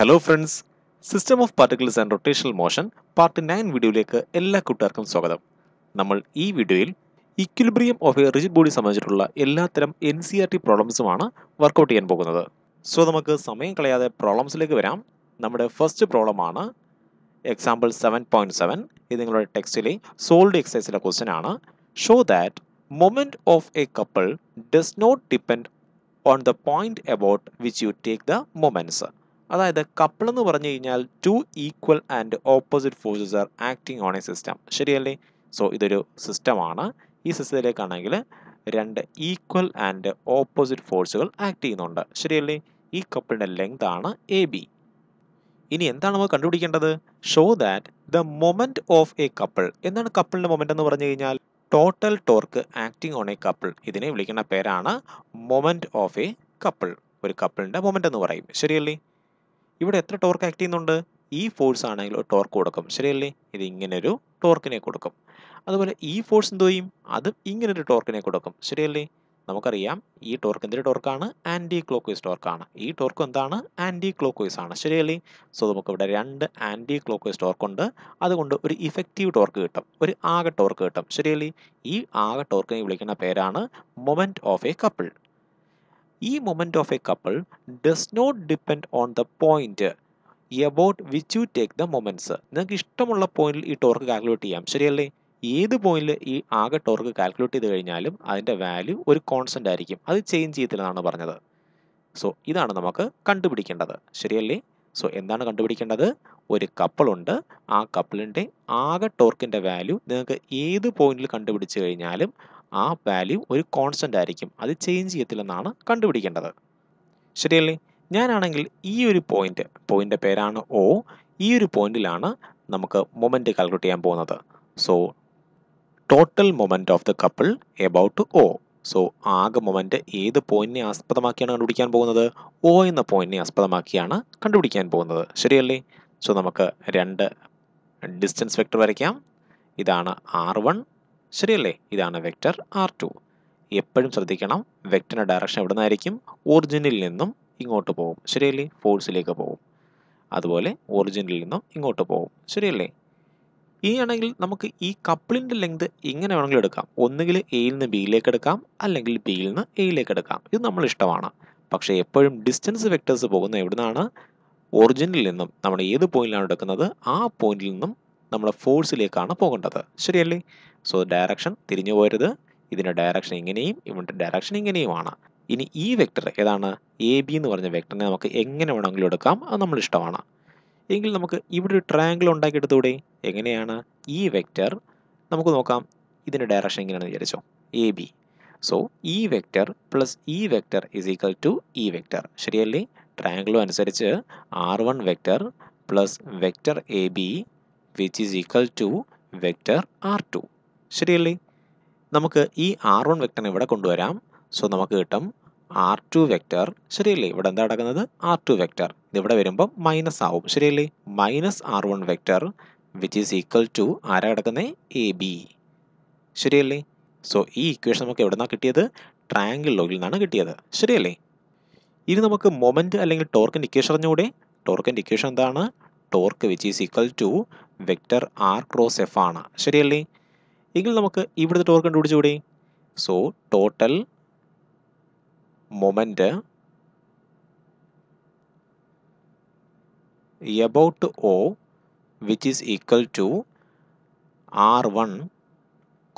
Hello friends, System of Particles and Rotational Motion Part 9 വീഡിയോയിലേക്ക് എല്ലാ കൂട്ടുകാർക്കും സ്വാഗതം. നമ്മൾ ഈ വീഡിയോയിൽ equilibrium of a rigid body സംബന്ധിച്ചിട്ടുള്ള എല്ലാത്തരം NCERT പ്രോബ്ലംസുമാണ് വർക്ക്ഔട്ട് ചെയ്യാൻ പോകുന്നത്. സോ നമുക്ക് സമയം കളയാതെ പ്രോബ്ലംസിലേക്ക് വരാം. നമ്മുടെ ഫസ്റ്റ് പ്രോബ്ലം ആണ് എക്സാമ്പിൾ 7.7. ഇത് നിങ്ങളുടെ ടെക്സ്റ്റിലെ സോൾഡ് എക്സസൈസിലെ ക്വസ്റ്റ്യൻ ആണ്. Show that moment of a couple does not depend on the point about which you take the moments. അതായത് കപ്പിൾ എന്ന് പറഞ്ഞു കഴിഞ്ഞാൽ two equal and opposite forces are acting on a system, ശരിയല്ലേ? So ഇതൊരു സിസ്റ്റമാണ്. ഈ സിസ്റ്റത്തിലേക്കാണെങ്കിൽ രണ്ട് ഈക്വൽ ആൻഡ് ഓപ്പോസിറ്റ് ഫോഴ്സുകൾ ആക്ട് ചെയ്യുന്നുണ്ട്, ശരിയല്ലേ? ഈ കപ്പിളിൻ്റെ ലെങ്ത് ആണ് എ ബി. ഇനി എന്താണ് നമ്മൾ കണ്ടുപിടിക്കേണ്ടത്? Show that the moment of a couple. എന്താണ് കപ്പിളിൻ്റെ മൊമെൻറ്റ് എന്ന് പറഞ്ഞു കഴിഞ്ഞാൽ? Total torque acting on a couple, ഇതിനെ വിളിക്കുന്ന പേരാണ് മൊമെൻറ്റ് ഓഫ് എ കപ്പിൾ. ഒരു കപ്പിളിൻ്റെ മൊമെൻറ്റ് എന്ന് പറയും, ശരിയല്ലേ? ഇവിടെ എത്ര ടോർക്ക് ആക്ട് ചെയ്യുന്നുണ്ട്? ഈ ഫോഴ്സ് ആണെങ്കിൽ ഒരു ടോർക്ക് കൊടുക്കും, ശരിയല്ലേ? ഇത് ഇങ്ങനൊരു ടോർക്കിനെ കൊടുക്കും. അതുപോലെ ഈ ഫോഴ്സ് എന്ത് ചെയ്യും? അതും ഇങ്ങനൊരു ടോർക്കിനെ കൊടുക്കും, ശരിയല്ലേ? നമുക്കറിയാം ഈ ടോർക്ക് എന്തൊരു ടോർക്കാണ്? ആൻറ്റി ക്ലോക്ക് വൈസ് ടോർക്കാണ്. ഈ ടോർക്ക് എന്താണ്? ആൻറ്റി ക്ലോക്ക് വൈസ് ആണ്, ശരിയല്ലേ? സോ നമുക്കിവിടെ രണ്ട് ആൻറ്റി ക്ലോക്ക് വൈസ് ടോർക്കുണ്ട്. അതുകൊണ്ട് ഒരു ഇഫക്റ്റീവ് ടോർക്ക് കിട്ടും, ഒരു ആകെ ടോർക്ക് കിട്ടും, ശരിയല്ലേ? ഈ ആകെ ടോർക്കിനെ വിളിക്കുന്ന പേരാണ് മൊമെൻറ്റ് ഓഫ് എ കപ്പിൾ. ഈ moment of a couple does not depend on the point about which you take the moments. നിങ്ങൾക്ക് ഇഷ്ടമുള്ള പോയിന്റിൽ ഈ ടോർക്ക് കാൽക്കുലേറ്റ് ചെയ്യാം, ശരിയല്ലേ? ഏത് പോയിന്റിൽ ഈ ആകെ ടോർക്ക് കാൽക്കുലേറ്റ് ചെയ്ത് കഴിഞ്ഞാലും അതിൻ്റെ വാല്യൂ ഒരു കോൺസ്റ്റൻ്റ് ആയിരിക്കും, അത് ചേഞ്ച് ചെയ്യത്തില്ലെന്നാണ് പറഞ്ഞത്. സോ ഇതാണ് നമുക്ക് കണ്ടുപിടിക്കേണ്ടത്, ശരിയല്ലേ? സോ എന്താണ് കണ്ടുപിടിക്കേണ്ടത്? ഒരു കപ്പിളുണ്ട്, ആ കപ്പിളിൻ്റെ ആകെ ടോർക്കിൻ്റെ വാല്യൂ നിങ്ങൾക്ക് ഏത് പോയിന്റിൽ കണ്ടുപിടിച്ച് കഴിഞ്ഞാലും ആ വാല്യൂ ഒരു കോൺസ്റ്റൻ്റ് ആയിരിക്കും, അത് ചേഞ്ച് ചെയ്യത്തില്ലെന്നാണ് കണ്ടുപിടിക്കേണ്ടത്, ശരിയല്ലേ? ഞാനാണെങ്കിൽ ഈ ഒരു പോയിൻ്റ് പേരാണ് ഓ. ഈ ഒരു പോയിന്റിലാണ് നമുക്ക് മൊമെൻറ്റ് കാൽക്കുലേറ്റ് ചെയ്യാൻ പോകുന്നത്. So total moment of the couple about O. So ആകെ മൊമെൻറ്റ് ഏത് പോയിന്റിനെ ആസ്പദമാക്കിയാണ് കണ്ടുപിടിക്കാൻ പോകുന്നത്? ഓ എന്ന പോയിന്റിനെ ആസ്പദമാക്കിയാണ് കണ്ടുപിടിക്കാൻ പോകുന്നത്, ശരിയല്ലേ? സോ നമുക്ക് രണ്ട് ഡിസ്റ്റൻസ് വെക്ടർ വരയ്ക്കാം. ഇതാണ് R1, ശരിയല്ലേ? ഇതാണ് വെക്ടർ R2. എപ്പോഴും ശ്രദ്ധിക്കണം, വെക്ടറിൻ്റെ ഡയറക്ഷൻ എവിടെ നിന്നായിരിക്കും? ഒറിജിനിൽ നിന്നും ഇങ്ങോട്ട് പോകും, ശരിയല്ലേ? ഫോഴ്സിലേക്ക് പോകും. അതുപോലെ ഒറിജിനിൽ നിന്നും ഇങ്ങോട്ട് പോകും, ശരിയല്ലേ? ഈ ആണെങ്കിൽ നമുക്ക് ഈ കപ്പിളിൻ്റെ ലെങ്ത് ഇങ്ങനെ വേണമെങ്കിലും എടുക്കാം. ഒന്നുകിൽ എയിൽ നിന്ന് ബിയിലേക്ക് എടുക്കാം, അല്ലെങ്കിൽ ബിയിൽ നിന്ന് എയിലേക്ക് എടുക്കാം. ഇത് നമ്മളിഷ്ടമാണ്. പക്ഷേ എപ്പോഴും ഡിസ്റ്റൻസ് വെക്ടേഴ്സ് പോകുന്ന എവിടെ നിന്നാണ്? ഒറിജിനിൽ നിന്നും. നമ്മൾ ഏത് പോയിന്റിലാണ് എടുക്കുന്നത്, ആ പോയിന്റിൽ നിന്നും നമ്മുടെ ഫോഴ്സിലേക്കാണ് പോകേണ്ടത്, ശരിയല്ലേ? സോ ഡയറക്ഷൻ തിരിഞ്ഞു പോരുത്. ഇതിൻ്റെ ഡയറക്ഷൻ ഇങ്ങനെയും ഇവൻ്റെ ഡയറക്ഷൻ ഇങ്ങനെയുമാണ്. ഇനി ഈ വെക്ടർ ഏതാണ്? എ ബി എന്ന് പറഞ്ഞ വെക്ടറിനെ നമുക്ക് എങ്ങനെ വേണമെങ്കിലും എടുക്കാം, അത് നമ്മളിഷ്ടമാണ്. എങ്കിൽ നമുക്ക് ഇവിടെ ഒരു ട്രയാങ്കിൾ ഉണ്ടാക്കിയെടുത്തൂടെ? എങ്ങനെയാണ്? ഈ വെക്ടർ നമുക്ക് നോക്കാം, ഇതിൻ്റെ ഡയറക്ഷൻ എങ്ങനെയാണെന്ന് വിചാരിച്ചോ, എ ബി. സോ ഈ വെക്ടർ പ്ലസ് ഈ വെക്ടർ ഇസ് ഈക്വൽ ടു ഈ വെക്ടർ, ശരിയല്ലേ? ട്രയാങ്കിളും അനുസരിച്ച് R one vector plus vector A B which is equal to vector R two, ശരിയല്ലേ? നമുക്ക് ഈ ആർ വൺ വെക്ടറിനെ ഇവിടെ കൊണ്ടുവരാം. സോ നമുക്ക് കിട്ടും ആർ ടു വെക്ടർ, ശരിയല്ലേ? ഇവിടെ എന്താ നടക്കുന്നത്? R two vector. ഇതിവിടെ വരുമ്പം മൈനസ് ആവും, ശരിയല്ലേ? Minus R one vector which is equal to ആരാ കിടക്കുന്നത്? എ ബി, ശരിയല്ലേ? സോ ഈ ഇക്വേഷൻ നമുക്ക് എവിടെ നിന്നാണ് കിട്ടിയത്? ട്രയാങ്കിൾ ലോയിൽ നിന്നാണ് കിട്ടിയത്, ശരിയല്ലേ? ഇനി നമുക്ക് മൊമെൻറ്റ് അല്ലെങ്കിൽ ടോർക്കിൻ്റെ ഇക്വേഷൻ അറിഞ്ഞുകൂടെ? ടോർക്കിൻ്റെ ഇക്വേഷൻ എന്താണ്? Torque which is equal to vector R cross F ആണ്, ശരിയല്ലേ? എങ്കിൽ നമുക്ക് ഇവിടുത്തെ ടോർക്ക് കണ്ടുപിടിച്ചുകൂടി. So total moment about O which is equal to R one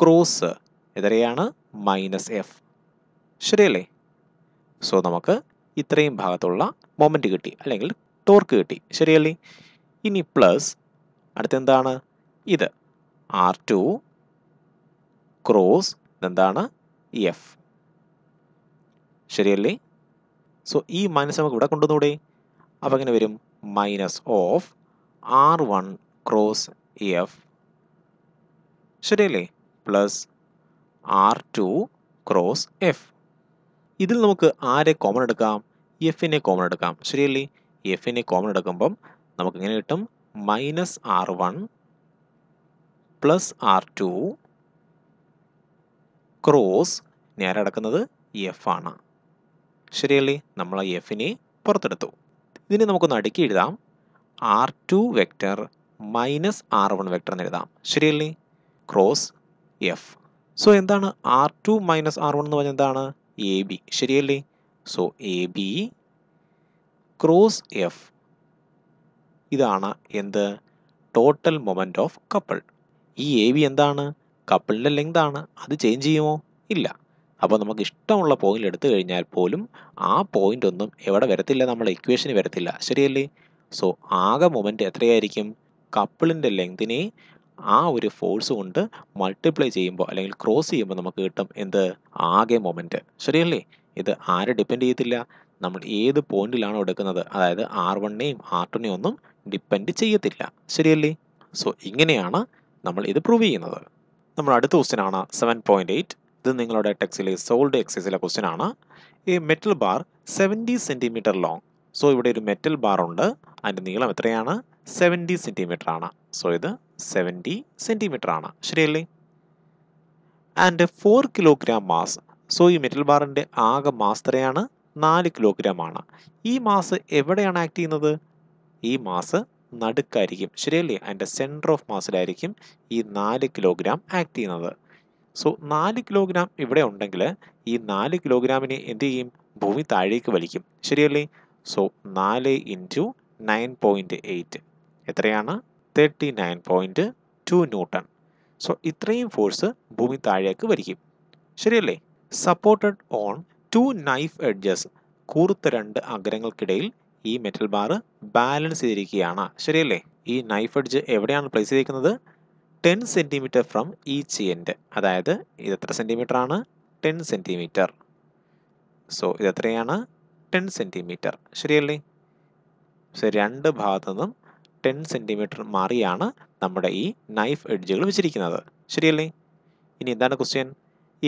cross എത്രയാണ്? മൈനസ് എഫ്, ശരിയല്ലേ? സോ നമുക്ക് ഇത്രയും ഭാഗത്തുള്ള മൊമെൻറ്റ് കിട്ടി, അല്ലെങ്കിൽ ടോർക്ക് കിട്ടി, ശരിയല്ലേ? ഇനി പ്ലസ് അടുത്തെന്താണ്? ഇത് ആർ ടു ക്രോസ് എന്താണ്? എഫ്, ശരിയല്ലേ? സോ ഈ മൈനസ് നമുക്ക് ഇവിടെ കൊണ്ടുവന്നൂടെ? അപ്പോൾ എങ്ങനെ വരും? Minus of R one cross F, ശരിയല്ലേ? Plus R two cross F. ഇതിൽ നമുക്ക് ആരെ കോമൺ എടുക്കാം? എഫിനെ കോമൺ എടുക്കാം, ശരിയല്ലേ? എഫിനെ കോമൺ എടുക്കുമ്പം നമുക്ക് ഇങ്ങനെ കിട്ടും minus R one plus R two cross നേരെ കിടക്കുന്നത് എഫ് ആണ്, ശരിയല്ലേ? നമ്മൾ ആ എഫിനെ പുറത്തെടുത്തു. ഇതിനെ നമുക്കൊന്ന് അടുക്കി എഴുതാം. r2 vector minus r1 vector എന്ന് എഴുതാം. ശരിയല്ലേ? Cross f. സോ എന്താണ് r2 മൈനസ് r1 എന്ന് പറഞ്ഞാൽ എന്താണ്? A B. ശരിയല്ലേ? So A B cross F, ഇതാണ് എന്ത്? Total moment of couple. ഈ എ ബി എന്താണ്? കപ്പിളിൻ്റെ ലെങ്ത് ആണ്. അത് ചേഞ്ച് ചെയ്യുമോ? ഇല്ല. അപ്പോൾ നമുക്ക് ഇഷ്ടമുള്ള പോയിൻ്റ് എടുത്തു കഴിഞ്ഞാൽ പോലും ആ പോയിൻ്റ് ഒന്നും എവിടെ വരത്തില്ല, നമ്മളെ ഇക്വേഷന് വരത്തില്ല. ശരിയല്ലേ? സോ ആകെ മൊമെൻറ്റ് എത്രയായിരിക്കും? കപ്പിളിൻ്റെ ലെങ്തിനെ ആ ഒരു ഫോഴ്സ് കൊണ്ട് മൾട്ടിപ്ലൈ ചെയ്യുമ്പോൾ അല്ലെങ്കിൽ ക്രോസ് ചെയ്യുമ്പോൾ നമുക്ക് കിട്ടും എന്ത്? ആകെ മൊമെൻറ്റ്. ശരിയല്ലേ? ഇത് ആരെ ഡിപ്പെൻഡ് ചെയ്യത്തില്ല, നമ്മൾ ഏത് പോയിന്റിലാണോ എടുക്കുന്നത്, അതായത് ആർ വണ്ണിനെയും ആർ ടുവിനെയും ഒന്നും ഡിപ്പെൻഡ് ചെയ്യത്തില്ല. ശരിയല്ലേ? സോ ഇങ്ങനെയാണ് നമ്മൾ ഇത് പ്രൂവ് ചെയ്യുന്നത്. നമ്മൾ അടുത്ത ക്വസ്റ്റ്യനാണ് 7.8. ഇത് നിങ്ങളുടെ ടെക്സ്റ്റിലെ സോൾഡ് എക്സസൈസിലെ ക്വസ്റ്റ്യൻ ആണ്. ഈ metal bar 70 centimetre long. So ഇവിടെ ഒരു മെറ്റൽ ബാർ ഉണ്ട്, അതിൻ്റെ നീളം എത്രയാണ്? 70 സെൻറ്റിമീറ്റർ ആണ്. സോ ഇത് 70 സെൻറ്റിമീറ്റർ ആണ്. ശരിയല്ലേ? And 4 kilogram mass. സോ ഈ മെറ്റൽ ബാറിൻ്റെ ആകെ മാസ് എത്രയാണ്? 4 കിലോഗ്രാം ആണ്. ഈ മാസ് എവിടെയാണ് ആക്ട് ചെയ്യുന്നത്? ഈ മാസ് നടുക്കായിരിക്കും. ശരിയല്ലേ? അതിൻ്റെ സെൻറ്റർ ഓഫ് മാസിലായിരിക്കും ഈ 4 കിലോഗ്രാം ആക്ട് ചെയ്യുന്നത്. സോ 4 കിലോഗ്രാം ഇവിടെ ഉണ്ടെങ്കിൽ ഈ 4 കിലോഗ്രാമിനെ എന്ത് ചെയ്യും? ഭൂമി താഴേക്ക് വലിക്കും. ശരിയല്ലേ? സോ 4 × 9.8 എത്രയാണ്? 39.2 ന്യൂട്ടൺ. സോ ഇത്രയും ഫോഴ്സ് ഭൂമി താഴേക്ക് വലിക്കും. ശരിയല്ലേ? Supported on 2 knife edges. കൂർത്ത 2 അഗ്രങ്ങൾക്കിടയിൽ ഈ മെറ്റൽ ബാർ ബാലൻസ് ചെയ്തിരിക്കുകയാണ്. ശരിയല്ലേ? ഈ നൈഫ് എഡ്ജ് എവിടെയാണ് പ്ലേസ് ചെയ്തിരിക്കുന്നത്? 10 സെൻറ്റിമീറ്റർ ഫ്രം ഈച്ച് എൻഡ്. അതായത് ഇത് എത്ര സെൻറ്റിമീറ്റർ ആണ്? 10 സെൻറ്റിമീറ്റർ. സോ ഇതെത്രയാണ്? 10 സെൻറ്റിമീറ്റർ. ശരിയല്ലേ? സോ 2 ഭാഗത്തു നിന്നും 10 സെൻറ്റിമീറ്റർ മാറിയാണ് നമ്മുടെ ഈ നൈഫ് എഡ്ജുകൾ വെച്ചിരിക്കുന്നത്. ശരിയല്ലേ? ഇനി എന്താണ് ക്വസ്റ്റ്യൻ?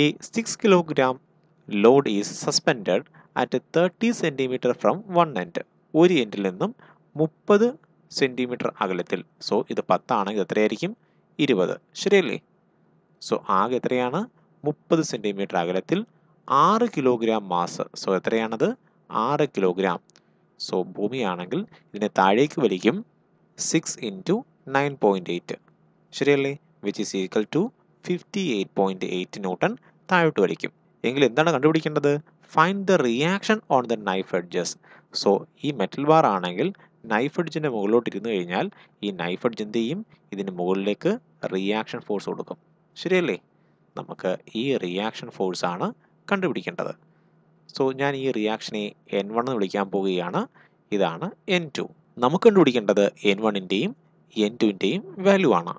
ഈ 6 kilogram load is suspended at 30 centimetre from one end. ഒരു എൻഡിൽ നിന്നും 30 സെൻറ്റിമീറ്റർ അകലത്തിൽ. സോ ഇത് 10 ആണെങ്കിൽ എത്രയായിരിക്കും? 20. ശരിയല്ലേ? സോ ആകെ എത്രയാണ്? 30 സെൻറ്റിമീറ്റർ അകലത്തിൽ 6 കിലോഗ്രാം മാസ്. സോ എത്രയാണത്? 6 കിലോഗ്രാം. സോ ഭൂമിയാണെങ്കിൽ ഇതിനെ താഴേക്ക് വലിക്കും 6 × 9.8. ശരിയല്ലേ? Which is equal to 58.8 newton താഴോട്ട് വലിക്കും. എങ്കിൽ എന്താണ് കണ്ടുപിടിക്കേണ്ടത്? Find the reaction on the knife edges. So ഈ മെറ്റൽ ബാർ ആണെങ്കിൽ നൈഫ് എഡ്ജിൻ്റെ മുകളിലോട്ട് ഇരുന്ന് കഴിഞ്ഞാൽ ഈ നൈഫ് എഡ്ജ് എന്ത് ചെയ്യും? ഇതിന് മുകളിലേക്ക് റിയാക്ഷൻ ഫോഴ്സ് കൊടുക്കും. ശരിയല്ലേ? നമുക്ക് ഈ റിയാക്ഷൻ ഫോഴ്സാണ് കണ്ടുപിടിക്കേണ്ടത്. സോ ഞാൻ ഈ റിയാക്ഷനെ N1 എന്ന് വിളിക്കാൻ പോവുകയാണ്. ഇതാണ് N2. നമുക്ക് കണ്ടുപിടിക്കേണ്ടത് N1ൻ്റെയും N2ൻ്റെയും വാല്യൂ ആണ്.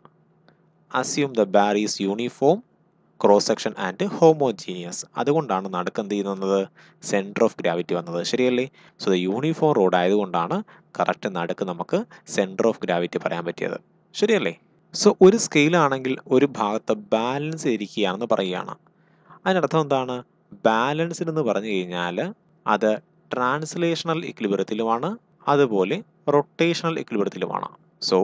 Assume the bar is uniform cross section and homogeneous. അതുകൊണ്ടാണ് നടുക്ക് എന്ത് ചെയ്യുന്നത്? സെൻറ്റർ ഓഫ് ഗ്രാവിറ്റി വന്നത്. ശരിയല്ലേ? സോ ഇത് യൂണിഫോം റോഡ് ആയതുകൊണ്ടാണ് കറക്റ്റ് നടുക്ക് നമുക്ക് സെൻറ്റർ ഓഫ് ഗ്രാവിറ്റി പറയാൻ പറ്റിയത്. ശരിയല്ലേ? സോ ഒരു സ്കെയിലാണെങ്കിൽ ഒരു ഭാഗത്ത് ബാലൻസ് ഇരിക്കുകയാണെന്ന് പറയുകയാണ്. അതിനർത്ഥം എന്താണ്? ബാലൻസ്ഡ് എന്ന് പറഞ്ഞു കഴിഞ്ഞാൽ അത് ട്രാൻസ്ലേഷണൽ ഇക്വിലിബ്രിയത്തിലുമാണ്, അതുപോലെ റൊട്ടേഷണൽ ഇക്വിലിബ്രിയത്തിലുമാണ്. സോ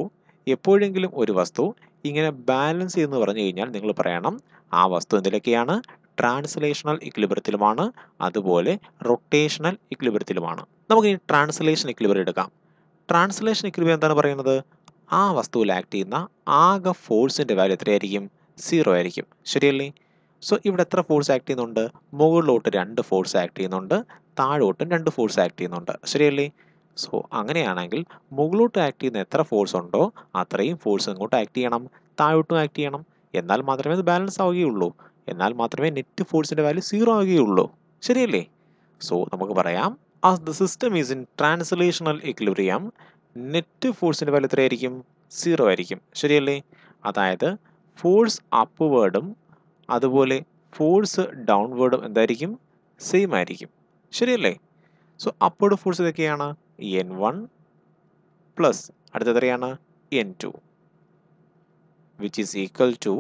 എപ്പോഴെങ്കിലും ഒരു വസ്തു ഇങ്ങനെ ബാലൻസ് ചെയ്തെന്ന് പറഞ്ഞു കഴിഞ്ഞാൽ നിങ്ങൾ പറയണം ആ വസ്തു എന്തിലൊക്കെയാണ്? ട്രാൻസ്ലേഷണൽ ഇക്വിലിബ്രിയത്തിലുമാണ്, അതുപോലെ റൊട്ടേഷണൽ ഇക്വിലിബ്രിയത്തിലുമാണ്. നമുക്ക് ഈ ട്രാൻസ്ലേഷൻ ഇക്വിലിബ്രിയം എടുക്കാം. ട്രാൻസ്ലേഷൻ ഇക്വിലിബ്രിയം എന്താണ് പറയുന്നത്? ആ വസ്തുവിൽ ആക്ട് ചെയ്യുന്ന ആകെ ഫോഴ്സിൻ്റെ വാല്യൂ എത്രയായിരിക്കും? 0 ആയിരിക്കും. ശരിയല്ലേ? സോ ഇവിടെ എത്ര ഫോഴ്സ് ആക്ട് ചെയ്യുന്നുണ്ട്? മുകളിലോട്ട് 2 ഫോഴ്സ് ആക്ട് ചെയ്യുന്നുണ്ട്, താഴോട്ടും 2 ഫോഴ്സ് ആക്ട് ചെയ്യുന്നുണ്ട്. ശരിയല്ലേ? സോ അങ്ങനെയാണെങ്കിൽ മുകളിലോട്ട് ആക്ട് ചെയ്യുന്ന എത്ര ഫോഴ്സ് ഉണ്ടോ അത്രയും ഫോഴ്സ് ഇങ്ങോട്ട് ആക്ട് ചെയ്യണം, താഴോട്ടും ആക്ട് ചെയ്യണം. എന്നാൽ മാത്രമേ അത് ബാലൻസ് ആവുകയുള്ളൂ, എന്നാൽ മാത്രമേ നെറ്റ് ഫോഴ്സിൻ്റെ വാല്യൂ 0 ആവുകയുള്ളൂ. ശരിയല്ലേ? സോ നമുക്ക് പറയാം as the system is in translational equilibrium net ഫോഴ്സിൻ്റെ വാല്യൂ എത്രയായിരിക്കും? 0 ആയിരിക്കും. ശരിയല്ലേ? അതായത് ഫോഴ്സ് അപ്വേർഡും അതുപോലെ ഫോഴ്സ് ഡൗൺവേർഡും എന്തായിരിക്കും? സെയിം ആയിരിക്കും. ശരിയല്ലേ? സോ അപ്വേർഡ് ഫോഴ്സ് ഇതൊക്കെയാണ് N1 പ്ലസ് അടുത്ത എത്രയാണ്? N2 which is equal to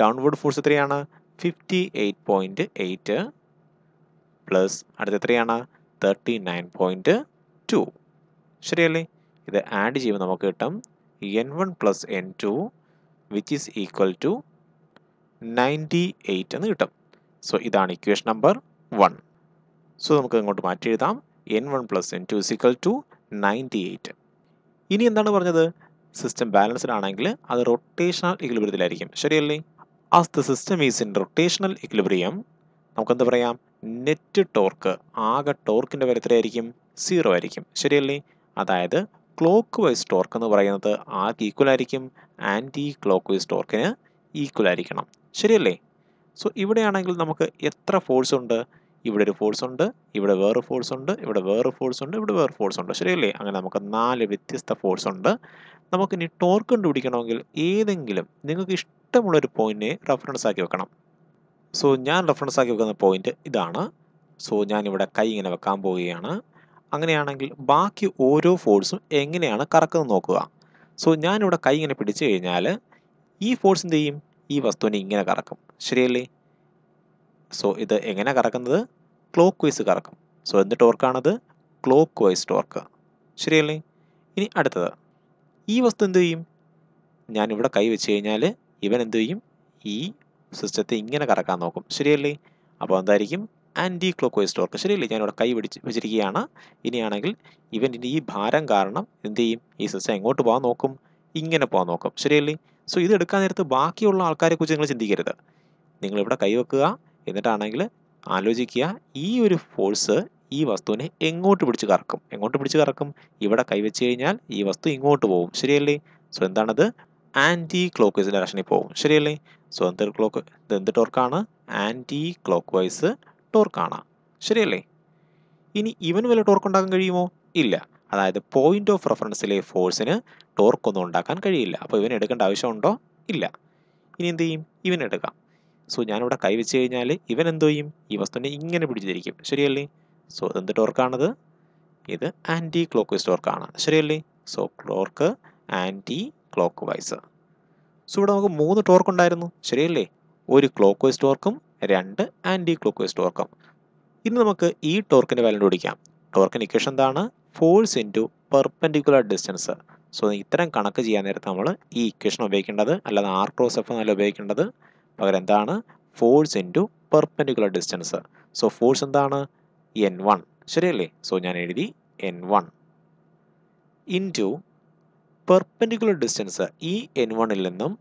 downward force എത്രയാണ്? 58.8 പ്ലസ് അടുത്ത എത്രയാണ്? 39.2. ശരിയല്ലേ? ഇത് ആഡ് ചെയ്യുമ്പോൾ നമുക്ക് കിട്ടും N1 plus N2 which is equal to 98 എന്ന് കിട്ടും. സോ ഇതാണ് ഇക്വേഷൻ നമ്പർ 1. സോ നമുക്ക് ഇങ്ങോട്ട് മാറ്റി എഴുതാം N1 plus N2 is equal to 98. ഇനി എന്താണ് പറഞ്ഞത്? സിസ്റ്റം ബാലൻസ്ഡ് ആണെങ്കിൽ അത് റൊട്ടേഷണൽ ഇക്വിലിബ്രിയത്തിലായിരിക്കും, ശരിയല്ലേ? As the system is in rotational equilibrium, നമുക്കെന്ത് പറയാം? നെറ്റ് ടോർക്ക്, ആകെ ടോർക്കിൻ്റെ വില എത്രയായിരിക്കും? 0 ആയിരിക്കും, ശരിയല്ലേ? അതായത് ക്ലോക്ക് വൈസ് ടോർക്ക് എന്ന് പറയുന്നത് ആർക്ക് ഈക്വൽ ആയിരിക്കും? ആൻറ്റി ക്ലോക്ക് വൈസ് ടോർക്കിന് ഈക്വൽ ആയിരിക്കണം, ശരിയല്ലേ? സോ ഇവിടെയാണെങ്കിൽ നമുക്ക് എത്ര ഫോഴ്സ് ഉണ്ട്? ഇവിടെ ഒരു ഫോഴ്സ് ഉണ്ട്, ഇവിടെ വേറെ ഫോഴ്സ് ഉണ്ട്, ഇവിടെ വേറെ ഫോഴ്സ് ഉണ്ട്, ഇവിടെ വേറെ ഫോഴ്സ് ഉണ്ട്, ശരിയല്ലേ? അങ്ങനെ നമുക്ക് 4 വ്യത്യസ്ത ഫോഴ്സ് ഉണ്ട്. നമുക്ക് ഇനി ടോർക്ക് കണ്ടുപിടിക്കണമെങ്കിൽ ഏതെങ്കിലും നിങ്ങൾക്ക് ഇഷ്ടമുള്ളൊരു പോയിന്റിനെ റെഫറൻസ് ആക്കി വെക്കണം. സോ ഞാൻ റെഫറൻസ് ആക്കി വെക്കുന്ന പോയിന്റ് ഇതാണ്. സോ ഞാനിവിടെ കൈ ഇങ്ങനെ വെക്കാൻ പോവുകയാണ്. അങ്ങനെയാണെങ്കിൽ ബാക്കി ഓരോ ഫോഴ്സും എങ്ങനെയാണ് കറക്കുന്നത് നോക്കുക. സോ ഞാനിവിടെ കൈ ഇങ്ങനെ പിടിച്ചു കഴിഞ്ഞാൽ ഈ ഫോഴ്സിൻ്റെയും ഈ വസ്തുവിനെ ഇങ്ങനെ കറക്കും, ശരിയല്ലേ? സോ ഇത് എങ്ങനെ കറക്കുന്നത്? ക്ലോക്ക് വൈസ് കറക്കും. സോ എന്ത് ടോർക്കാണത്? ക്ലോക്ക് വൈസ് ടോർക്ക്, ശരിയല്ലേ? ഇനി അടുത്തത്, ഈ വസ്തു എന്ത് ചെയ്യും? ഞാനിവിടെ കൈ വെച്ച് കഴിഞ്ഞാൽ ഇവൻ എന്ത് ചെയ്യും? ഈ സിസ്റ്റത്തെ ഇങ്ങനെ കറക്കാൻ നോക്കും, ശരിയല്ലേ? അപ്പോൾ എന്തായിരിക്കും? ആൻറ്റി ക്ലോക്ക് വൈസ് ടോർക്ക്, ശരിയല്ലേ? ഞാനിവിടെ കൈ വെച്ചിരിക്കുകയാണ്. ഇനിയാണെങ്കിൽ ഇവൻ്റെ ഈ ഭാരം കാരണം എന്ത് ചെയ്യും? ഈ സിസ്റ്റം എങ്ങോട്ട് പോകാൻ നോക്കും? ഇങ്ങനെ പോകാൻ നോക്കും, ശരിയല്ലേ? സോ ഇത് എടുക്കാൻ നേരത്ത് ബാക്കിയുള്ള ആൾക്കാരെക്കുറിച്ച് നിങ്ങൾ ചിന്തിക്കരുത്. നിങ്ങളിവിടെ കൈവെക്കുക, എന്നിട്ടാണെങ്കിൽ ആലോചിക്കുക ഈ ഒരു ഫോഴ്സ് ഈ വസ്തുവിനെ എങ്ങോട്ട് പിടിച്ച് കറക്കും, എങ്ങോട്ട് പിടിച്ച് കറക്കും? ഇവിടെ കൈവച്ച് കഴിഞ്ഞാൽ ഈ വസ്തു ഇങ്ങോട്ട് പോകും, ശരിയല്ലേ? സോ എന്താണത്? ആൻറ്റി ക്ലോക്ക് വൈസ് ഡയറക്ഷനിൽ പോകും, ശരിയല്ലേ? സോ എന്ത് ടോർക്കാണ്? ആൻറ്റി ക്ലോക്ക് വൈസ് ടോർക്കാണ്, ശരിയല്ലേ? ഇനി ഇവന് വല്ല ടോർക്ക് ഉണ്ടാക്കാൻ കഴിയുമോ? ഇല്ല. അതായത് പോയിന്റ് ഓഫ് റെഫറൻസിലെ ഫോഴ്സിന് ടോർക്കൊന്നും ഉണ്ടാക്കാൻ കഴിയില്ല. അപ്പോൾ ഇവൻ എടുക്കേണ്ട ആവശ്യമുണ്ടോ? ഇല്ല. ഇനി എന്ത് ചെയ്യും? ഇവൻ എടുക്കാം. സോ ഞാനിവിടെ കൈവച്ച് കഴിഞ്ഞാൽ ഇവൻ എന്തു ചെയ്യും? ഈ വസ്തുവിനെ ഇങ്ങനെ പിടിച്ചിരിക്കും, ശരിയല്ലേ? സോ എന്ത് ടോർക്കാണത്? ഇത് ആൻറ്റി ക്ലോക്ക് വൈസ് ടോർക്കാണ്, ശരിയല്ലേ? So torque anti clock vice. So ഇവിടെ നമുക്ക് 3 ടോർക്ക് ഉണ്ടായിരുന്നു, ശരിയല്ലേ? ഒരു ക്ലോക്ക് വൈസ് ടോർക്കും 2 ആൻറ്റി ക്ലോക്ക് വൈസ് ടോർക്കും. ഇന്ന് നമുക്ക് ഈ ടോർക്കിൻ്റെ വാല്യൂ കണ്ടുപിടിക്കാം. ടോർക്കിൻ്റെ ഇക്വേഷൻ എന്താണ്? Force into perpendicular distance. So ഇത്തരം കണക്ക് ചെയ്യാൻ നേരത്ത് നമ്മൾ ഈ ഇക്വേഷൻ ഉപയോഗിക്കേണ്ടത്, അല്ലാതെ ആർ ക്രോസ് എഫ് എന്നല്ല ഉപയോഗിക്കേണ്ടത്. പകരം എന്താണ്? Force into perpendicular distance. So force എന്താണ്? N1, ശരിയല്ലേ? സോ ഞാൻ എഴുതി N1 ഇൻറ്റു പെർപെൻഡിക്കുലർ ഡിസ്റ്റൻസ്, ഈ N1ൽ നിന്നും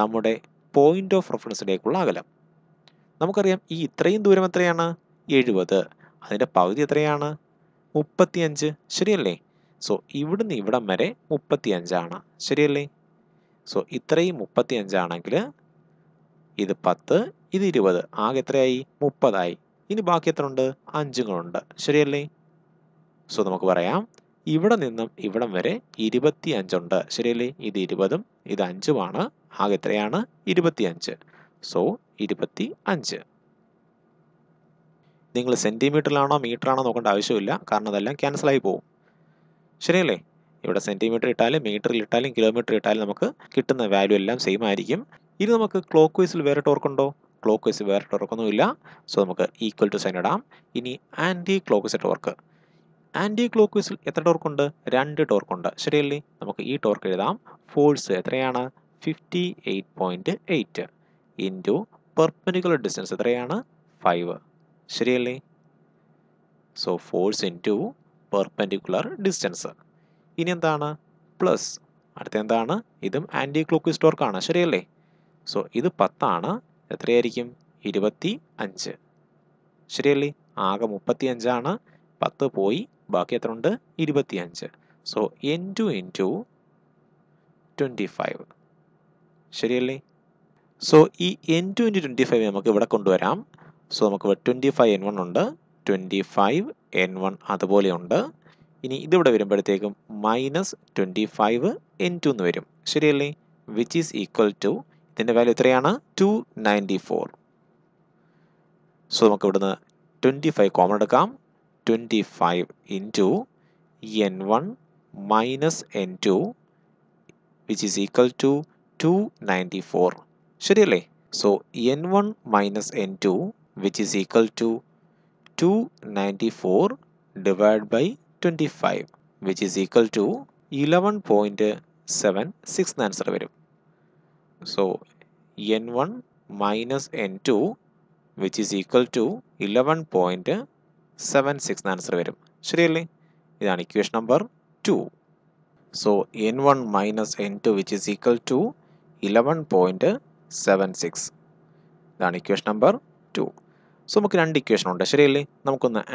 നമ്മുടെ പോയിന്റ് ഓഫ് റെഫറൻസിലേക്കുള്ള അകലം. നമുക്കറിയാം ഈ ഇത്രയും ദൂരം എത്രയാണ്? 70. അതിൻ്റെ പകുതി എത്രയാണ്? 35, ശരിയല്ലേ? സോ ഇവിടുന്ന് ഇവിടം വരെ 35 ആണ്, ശരിയല്ലേ? സോ ഇത്രയും 35 ആണെങ്കിൽ ഇത് 10, ഇത് 20, ആകെ എത്രയായി? 30ആയി. ഇനി ബാക്കി എത്ര ഉണ്ട്? 5 ഉണ്ട്, ശരിയല്ലേ? സോ നമുക്ക് പറയാം ഇവിടെ നിന്നും ഇവിടം വരെ 25 ഉണ്ട്, ശരിയല്ലേ? ഇത് 20ഉം ഇത് 5ഉമാണ്, ആകെ എത്രയാണ്? 25. സോ 25. നിങ്ങൾ സെൻറ്റിമീറ്ററിലാണോ മീറ്ററാണോ നോക്കേണ്ട ആവശ്യമില്ല, കാരണം അതെല്ലാം ക്യാൻസലായി പോകും, ശരിയല്ലേ? ഇവിടെ സെൻറ്റിമീറ്റർ ഇട്ടാലും മീറ്ററിൽ ഇട്ടാലും കിലോമീറ്റർ ഇട്ടാലും നമുക്ക് കിട്ടുന്ന വാല്യൂ എല്ലാം സെയിം ആയിരിക്കും. ഇനി നമുക്ക് ക്ലോക്ക് വൈസിൽ വേറെ ടോർക്കുണ്ടോ? ക്ലോക്ക് വൈസ് വേറെ ടോർക്കൊന്നുമില്ല. സോ നമുക്ക് ഈക്വൽ ടു സൈൻ ഇടാം. ഇനി anti clock vice torque, anti ക്ലോക്ക് വൈസിൽ എത്ര ടോർക്കുണ്ട്? 2 ടോർക്കുണ്ട്, ശരിയല്ലേ? നമുക്ക് ഈ ടോർക്ക് എഴുതാം. ഫോഴ്സ് എത്രയാണ്? 58.8 ഇൻറ്റു പെർപെൻഡിക്കുലർ ഡിസ്റ്റൻസ് എത്രയാണ്? 5, ശരിയല്ലേ? So force into perpendicular distance. ഇനി എന്താണ്? പ്ലസ് അടുത്തെന്താണ്? ഇതും ആൻറ്റി ക്ലോക്ക് വൈസ് ടോർക്കാണ്, ശരിയല്ലേ? സോ ഇത് 10 ആണ്, എത്രയായിരിക്കും? 25, ശരിയല്ലേ? ആകെ 35 ആണ്, 10 പോയി, ബാക്കി എത്ര ഉണ്ട്? 25. സോ N2 × 25, ശരിയല്ലേ? സോ ഈ N2 × 25 നമുക്ക് ഇവിടെ കൊണ്ടുവരാം. സോ നമുക്ക് 25 N1 ഉണ്ട്, 25 N1 അതുപോലെ ഉണ്ട്. ഇനി ഇതിവിടെ വരുമ്പോഴത്തേക്കും -25 N2 എന്ന് വരും, ശരിയല്ലേ? വിച്ച് ഈസ് ഈക്വൽ ടു, ഇതിൻ്റെ വാല്യൂ എത്രയാണ്? 294. സോ നമുക്ക് ഇവിടുന്ന് 25 കോമൺ എടുക്കാം. 25 × N1 - N2 which is equal to 294, ശരിയല്ലേ? So N1 - N2 which is equal to 294 / 25 which is equal to 11.769 answer വരും. So N1 - N2 which is equal to 11.769 answer വരും, ശരിയല്ലേ? ഇതാണ് equation number 2. So N1 minus N2, which is equal to 11.76. That is equation number 2. So we can add equation on the